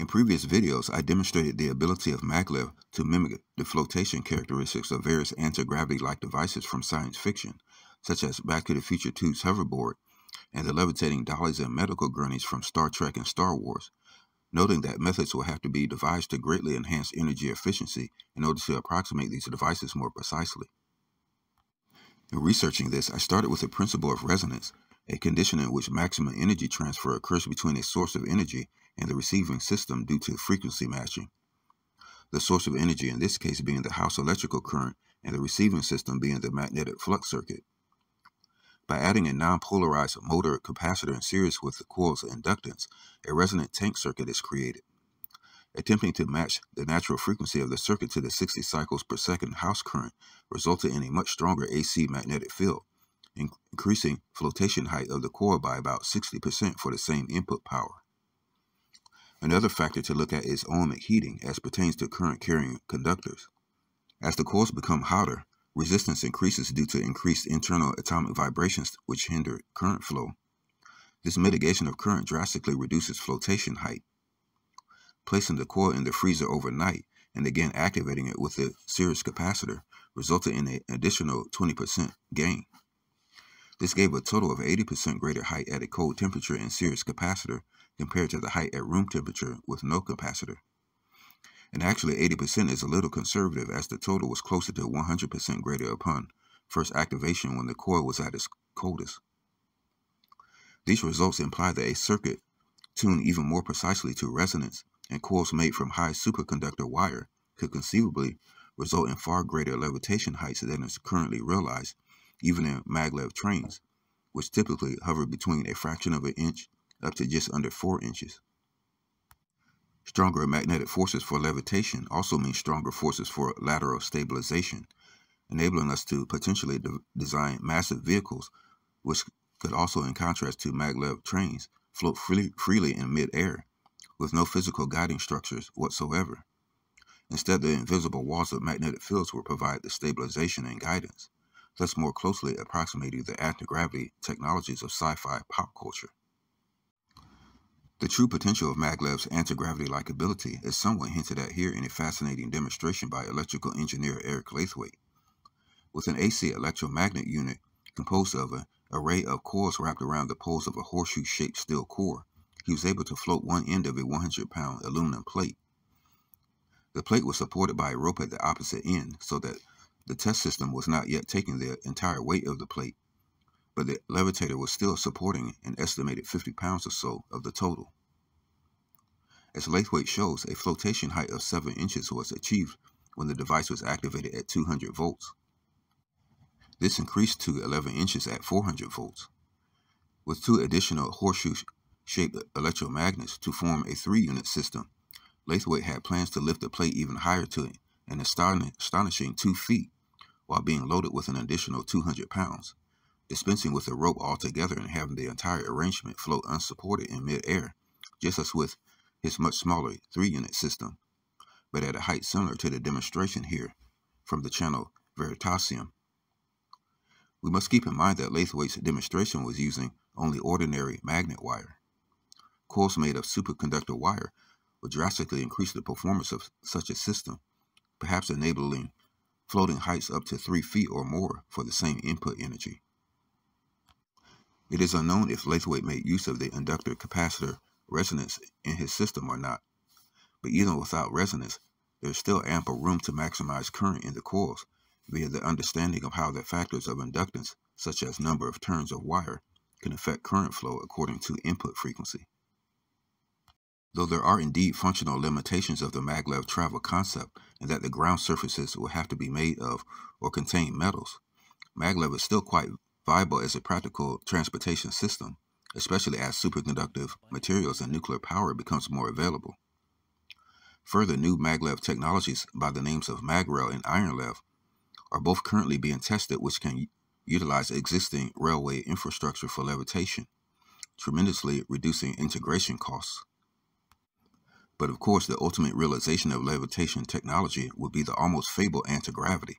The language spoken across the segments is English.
In previous videos, I demonstrated the ability of MagLev to mimic the flotation characteristics of various anti-gravity-like devices from science fiction, such as Back to the Future 2's hoverboard and the levitating dollies and medical gurneys from Star Trek and Star Wars, noting that methods will have to be devised to greatly enhance energy efficiency in order to approximate these devices more precisely. In researching this, I started with the principle of resonance, a condition in which maximum energy transfer occurs between a source of energy and the receiving system due to frequency matching. The source of energy in this case being the house electrical current and the receiving system being the magnetic flux circuit. By adding a non-polarized motor capacitor in series with the coil's inductance, a resonant tank circuit is created. Attempting to match the natural frequency of the circuit to the 60 cycles per second house current resulted in a much stronger AC magnetic field, increasing flotation height of the coil by about 60% for the same input power. Another factor to look at is ohmic heating as pertains to current-carrying conductors. As the coils become hotter, resistance increases due to increased internal atomic vibrations which hinder current flow. This mitigation of current drastically reduces flotation height. Placing the coil in the freezer overnight and again activating it with a series capacitor resulted in an additional 20% gain. This gave a total of 80% greater height at a cold temperature and series capacitor compared to the height at room temperature with no capacitor. And actually 80% is a little conservative, as the total was closer to 100% greater upon first activation when the coil was at its coldest. These results imply that a circuit tuned even more precisely to resonance and coils made from high superconductor wire could conceivably result in far greater levitation heights than is currently realized, even in maglev trains, which typically hover between a fraction of an inch up to just under 4 inches. Stronger magnetic forces for levitation also mean stronger forces for lateral stabilization, enabling us to potentially design massive vehicles, which could also, in contrast to maglev trains, float freely in mid-air, with no physical guiding structures whatsoever. Instead, the invisible walls of magnetic fields will provide the stabilization and guidance, thus more closely approximating the anti-gravity technologies of sci-fi pop culture. The true potential of MagLev's anti-gravity-like ability is somewhat hinted at here in a fascinating demonstration by electrical engineer Eric Laithwaite. With an AC electromagnet unit composed of an array of coils wrapped around the poles of a horseshoe-shaped steel core, he was able to float one end of a 100-pound aluminum plate. The plate was supported by a rope at the opposite end, so that the test system was not yet taking the entire weight of the plate, but the levitator was still supporting an estimated 50 pounds or so of the total. As Laithwaite shows, a flotation height of 7 inches was achieved when the device was activated at 200 volts. This increased to 11 inches at 400 volts. With 2 additional horseshoe-shaped electromagnets to form a 3-unit system, Laithwaite had plans to lift the plate even higher to an astonishing 2 feet while being loaded with an additional 200 pounds. Dispensing with the rope altogether and having the entire arrangement float unsupported in mid-air, just as with his much smaller 3-unit system, but at a height similar to the demonstration here from the channel Veritasium. We must keep in mind that Laithwaite's demonstration was using only ordinary magnet wire. Coils made of superconductor wire would drastically increase the performance of such a system, perhaps enabling floating heights up to 3 feet or more for the same input energy. It is unknown if Laithwaite made use of the inductor-capacitor resonance in his system or not, but even without resonance, there is still ample room to maximize current in the coils via the understanding of how the factors of inductance, such as number of turns of wire, can affect current flow according to input frequency. Though there are indeed functional limitations of the maglev travel concept and that the ground surfaces will have to be made of or contain metals, maglev is still quite viable as a practical transportation system, especially as superconductive materials and nuclear power becomes more available. Further, new maglev technologies by the names of MagRail and IronLev are both currently being tested, which can utilize existing railway infrastructure for levitation, tremendously reducing integration costs. But of course, the ultimate realization of levitation technology would be the almost fabled anti-gravity.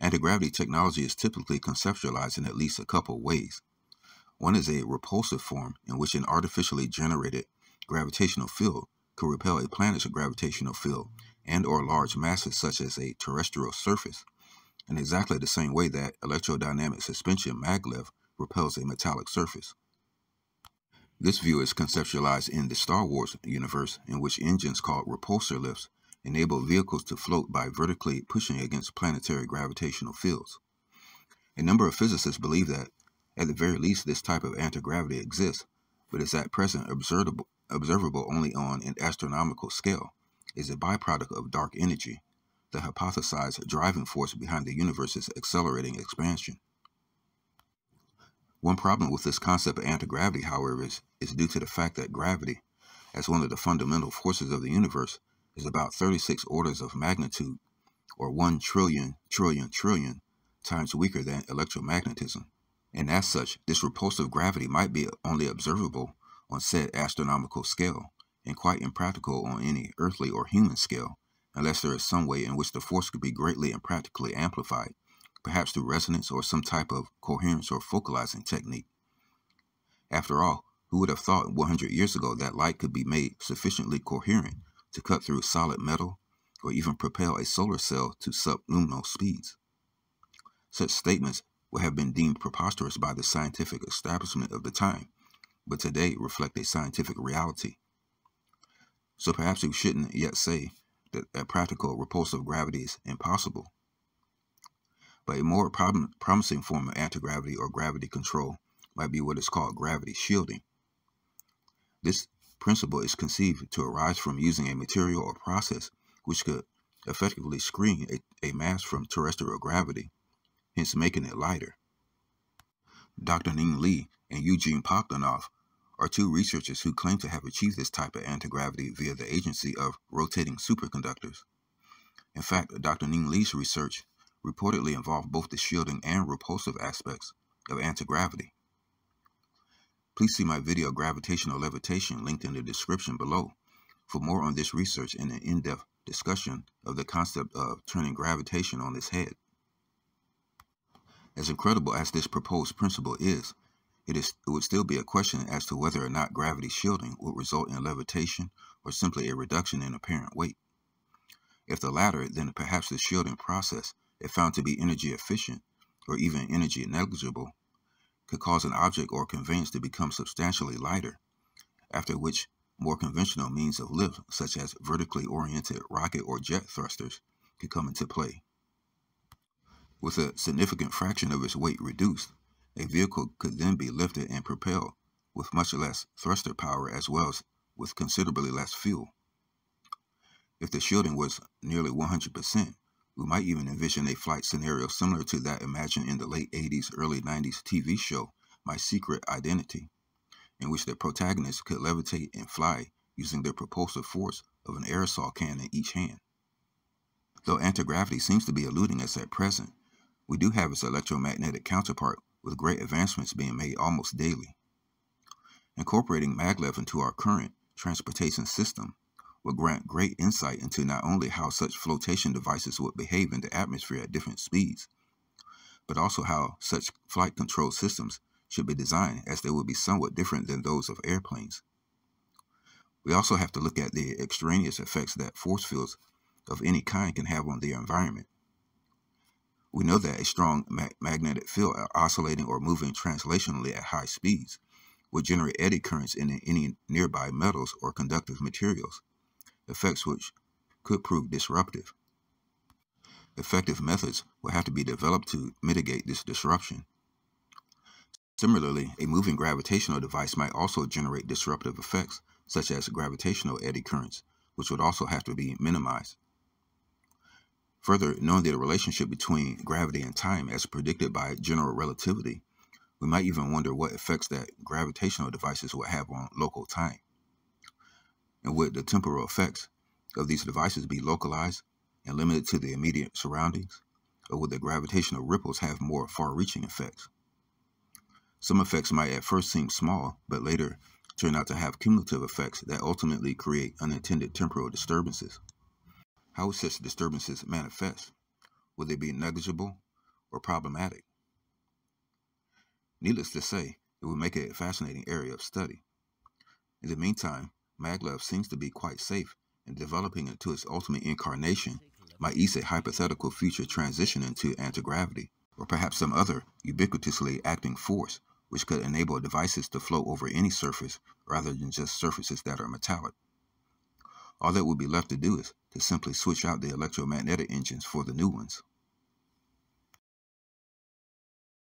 Antigravity technology is typically conceptualized in at least a couple ways. One is a repulsive form in which an artificially generated gravitational field could repel a planet's gravitational field and or large masses such as a terrestrial surface, in exactly the same way that electrodynamic suspension maglev repels a metallic surface. This view is conceptualized in the Star Wars universe, in which engines called repulsor lifts enable vehicles to float by vertically pushing against planetary gravitational fields. A number of physicists believe that, at the very least, this type of antigravity exists, but is at present observable only on an astronomical scale, is a byproduct of dark energy, the hypothesized driving force behind the universe's accelerating expansion. One problem with this concept of antigravity, however, is due to the fact that gravity, as one of the fundamental forces of the universe, is about 36 orders of magnitude, or 1 trillion times weaker than electromagnetism, and as such, this repulsive gravity might be only observable on said astronomical scale, and quite impractical on any earthly or human scale, unless there is some way in which the force could be greatly and practically amplified, perhaps through resonance or some type of coherence or focalizing technique. After all, who would have thought 100 years ago that light could be made sufficiently coherent to cut through solid metal or even propel a solar cell to subluminal speeds? Such statements would have been deemed preposterous by the scientific establishment of the time, but today reflect a scientific reality. So perhaps we shouldn't yet say that a practical repulsive gravity is impossible. But a more promising form of antigravity or gravity control might be what is called gravity shielding. This principle is conceived to arise from using a material or process which could effectively screen a mass from terrestrial gravity, hence making it lighter. Dr. Ning Li and Eugene Poplanoff are two researchers who claim to have achieved this type of antigravity via the agency of rotating superconductors. In fact, Dr. Ning Li's research reportedly involved both the shielding and repulsive aspects of antigravity. Please see my video Gravitational Levitation linked in the description below for more on this research and an in-depth discussion of the concept of turning gravitation on its head. As incredible as this proposed principle is, it would still be a question as to whether or not gravity shielding would result in levitation or simply a reduction in apparent weight. If the latter, then perhaps the shielding process, if found to be energy efficient or even energy negligible, could cause an object or conveyance to become substantially lighter, after which more conventional means of lift, such as vertically oriented rocket or jet thrusters, could come into play. With a significant fraction of its weight reduced, a vehicle could then be lifted and propelled with much less thruster power as well as with considerably less fuel. If the shielding was nearly 100%, we might even envision a flight scenario similar to that imagined in the late 80s, early 90s TV show, My Secret Identity, in which the protagonists could levitate and fly using the propulsive force of an aerosol can in each hand. Though antigravity seems to be eluding us at present, we do have its electromagnetic counterpart, with great advancements being made almost daily. Incorporating maglev into our current transportation system would grant great insight into not only how such flotation devices would behave in the atmosphere at different speeds, but also how such flight control systems should be designed, as they would be somewhat different than those of airplanes. We also have to look at the extraneous effects that force fields of any kind can have on the environment. We know that a strong magnetic field oscillating or moving translationally at high speeds would generate eddy currents in any nearby metals or conductive materials, effects which could prove disruptive. Effective methods will have to be developed to mitigate this disruption. Similarly, a moving gravitational device might also generate disruptive effects, such as gravitational eddy currents, which would also have to be minimized. Further, knowing the relationship between gravity and time as predicted by general relativity, we might even wonder what effects that gravitational devices would have on local time. And would the temporal effects of these devices be localized and limited to the immediate surroundings, or would the gravitational ripples have more far-reaching effects? Some effects might at first seem small, but later turn out to have cumulative effects that ultimately create unintended temporal disturbances. How would such disturbances manifest? Would they be negligible or problematic? Needless to say, it would make it a fascinating area of study. In the meantime, MagLev seems to be quite safe in developing into its ultimate incarnation by ease a hypothetical future transition into antigravity, or perhaps some other ubiquitously acting force which could enable devices to flow over any surface rather than just surfaces that are metallic. All that would be left to do is to simply switch out the electromagnetic engines for the new ones.